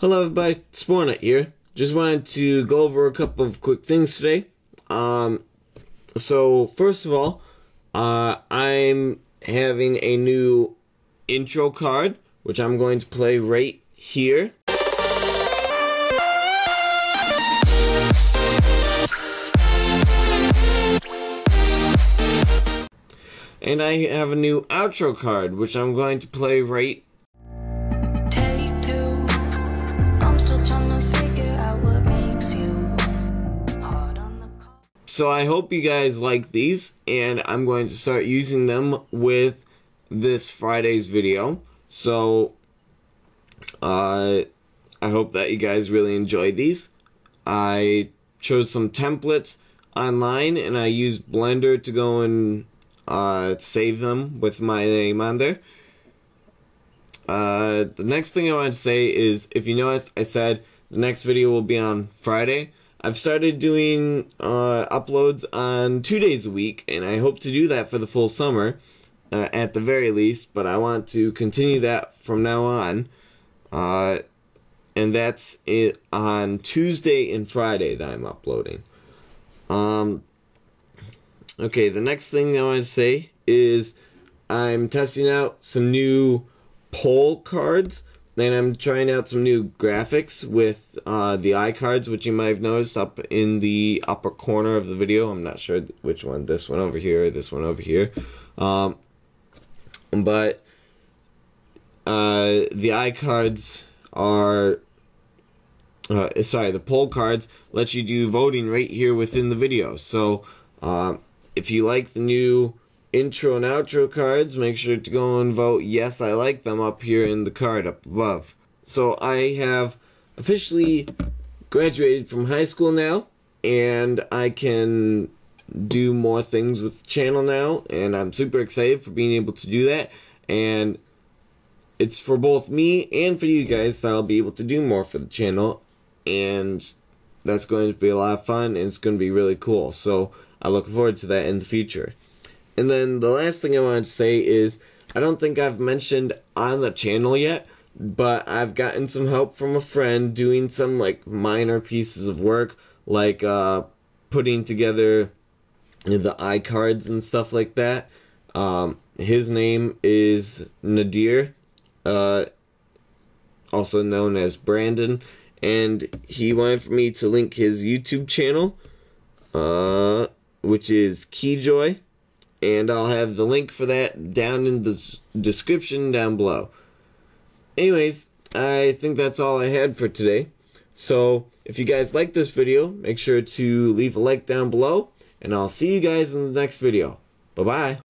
Hello everybody, Spornet here. Just wanted to go over a couple of quick things today. So first of all, I'm having a new intro card, which I'm going to play right here. And I have a new outro card, which I'm going to play right . So I hope you guys like these, and I'm going to start using them with this Friday's video. So I hope that you guys really enjoy these. I chose some templates online, and I used Blender to go and save them with my name on there. The next thing I want to say is, if you noticed, I said the next video will be on Friday. I've started doing uploads on 2 days a week, and I hope to do that for the full summer, at the very least, but I want to continue that from now on, and that's it on Tuesday and Friday that I'm uploading. Okay, the next thing I want to say is I'm testing out some new poll cards. Then I'm trying out some new graphics with the iCards, which you might have noticed up in the upper corner of the video. I'm not sure which one, this one over here or this one over here. The iCards are... the poll cards let you do voting right here within the video. So if you like the new intro and outro cards, make sure to go and vote yes, I like them up here in the card up above. So I have officially graduated from high school now, and I can do more things with the channel now, and I'm super excited for being able to do that, and it's for both me and for you guys that I'll be able to do more for the channel, and that's going to be a lot of fun, and it's going to be really cool. So I look forward to that in the future. And then the last thing I wanted to say is, I don't think I've mentioned on the channel yet, but I've gotten some help from a friend doing some like minor pieces of work, like putting together the iCards and stuff like that. His name is Nadir, also known as Brandon, and he wanted for me to link his YouTube channel, which is Keyjoy. And I'll have the link for that down in the description down below. Anyways, I think that's all I had for today. So, if you guys like this video, make sure to leave a like down below. And I'll see you guys in the next video. Bye-bye.